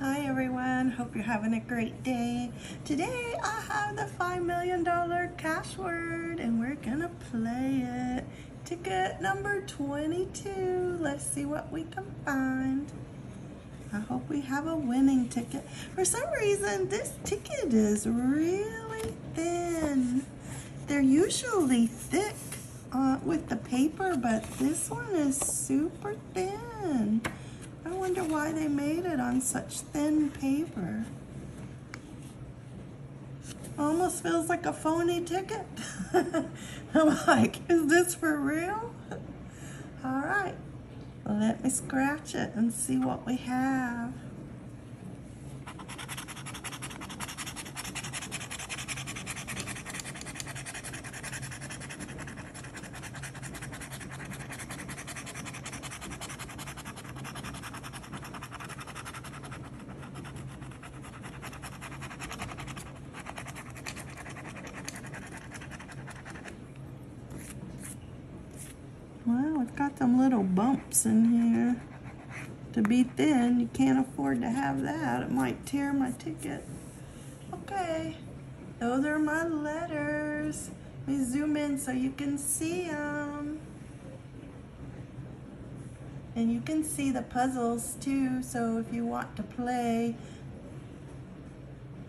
Hi everyone, hope you're having a great day. Today I have the $5 million Cashword and we're gonna play it. Ticket number 22. Let's see what we can find. I hope we have a winning ticket. For some reason this ticket is really thin. They're usually thick with the paper, but this one is super thin. I wonder why they made it on such thin paper. Almost feels like a phony ticket. I'm like, is this for real? All right, let me scratch it and see what we have. Well, it's got them little bumps in here. To be thin, you can't afford to have that. It might tear my ticket. Okay, those are my letters. Let me zoom in so you can see them. And you can see the puzzles too, so if you want to play,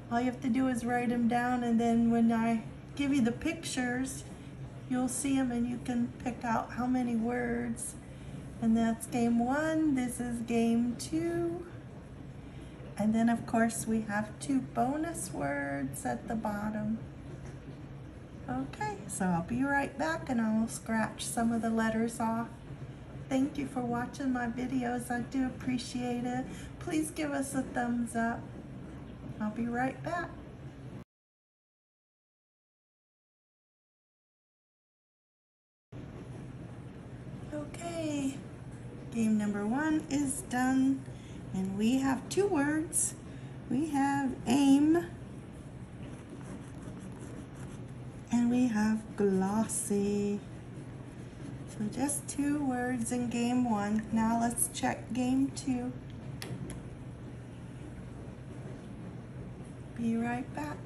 all you have to do is write them down, and then when I give you the pictures, you'll see them and you can pick out how many words. And that's game one. This is game two. And then of course we have two bonus words at the bottom. Okay, so I'll be right back and I'll scratch some of the letters off. Thank you for watching my videos. I do appreciate it. Please give us a thumbs up. I'll be right back. Okay, game number one is done, and we have two words. We have aim, and we have glossy. So just two words in game one. Now let's check game two. Be right back.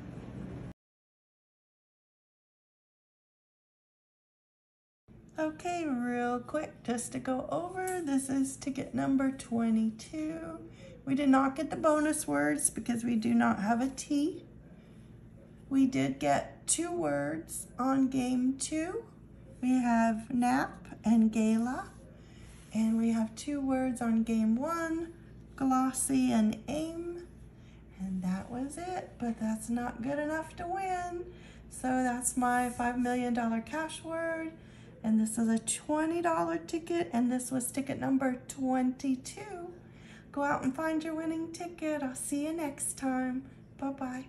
Okay, real quick, just to go over, this is ticket number 22. We did not get the bonus words because we do not have a T. We did get two words on game two. We have nap and gala. And we have two words on game one, glossy and aim. And that was it, but that's not good enough to win. So that's my $5 million cash word. And this is a $20 ticket, and this was ticket number 22. Go out and find your winning ticket. I'll see you next time. Bye-bye.